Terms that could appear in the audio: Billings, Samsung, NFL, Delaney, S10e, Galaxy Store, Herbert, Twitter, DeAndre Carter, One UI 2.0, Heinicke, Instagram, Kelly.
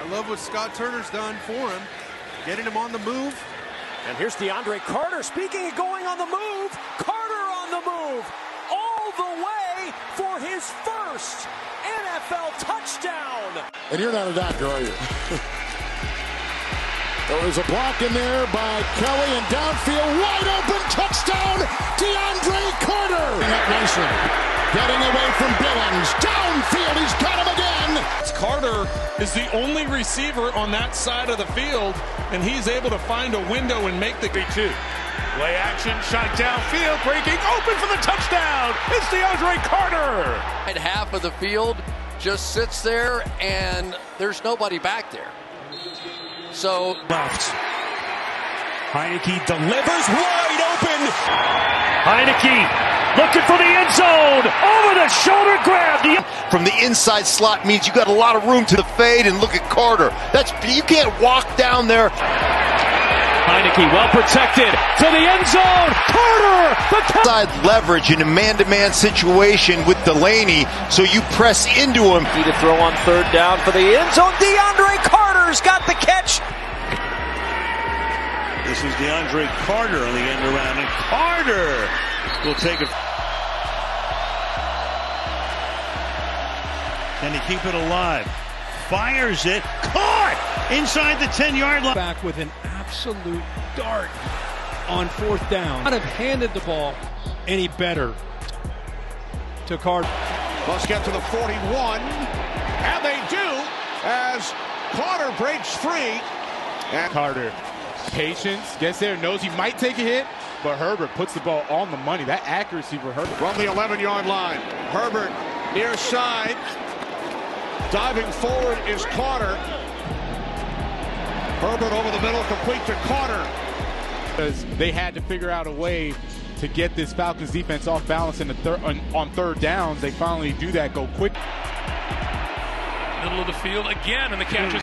I love what Scott Turner's done for him, getting him on the move. And here's DeAndre Carter, speaking of going on the move. Carter on the move, all the way for his first NFL touchdown. And you're not a doctor, are you? There was a block in there by Kelly, and downfield, wide open, touchdown, DeAndre Carter. Nicely, getting away from Billings, downfield, he's got him again. Carter is the only receiver on that side of the field, and he's able to find a window and make the B2. Play action, shot downfield, breaking open for the touchdown. It's DeAndre Carter. And half of the field just sits there, and there's nobody back there. So left. Heinicke delivers wide open. Heinicke looking for the end zone. Over the shoulder grab. From the inside slot means you got a lot of room to the fade, and look at Carter. You can't walk down there. Heinicke well protected to the end zone. Carter, the side leverage in a man-to-man situation with Delaney, so you press into him. To throw on third down for the end zone. DeAndre Carter's got the catch. This is DeAndre Carter on the end around, and Carter will take it. Can he keep it alive? Fires it, caught inside the 10-yard line. Back with an absolute dart on fourth down. Not have handed the ball any better to Carter. Must get to the 41, and they do as Carter breaks free. And Carter, patience, gets there, knows he might take a hit, but Herbert puts the ball on the money. That accuracy for Herbert. From the 11-yard line, Herbert near side. Diving forward is Carter. Herbert over the middle, complete to Carter. Because they had to figure out a way to get this Falcons defense off balance in the on third downs. They finally do that, go quick. Middle of the field again, and the catch is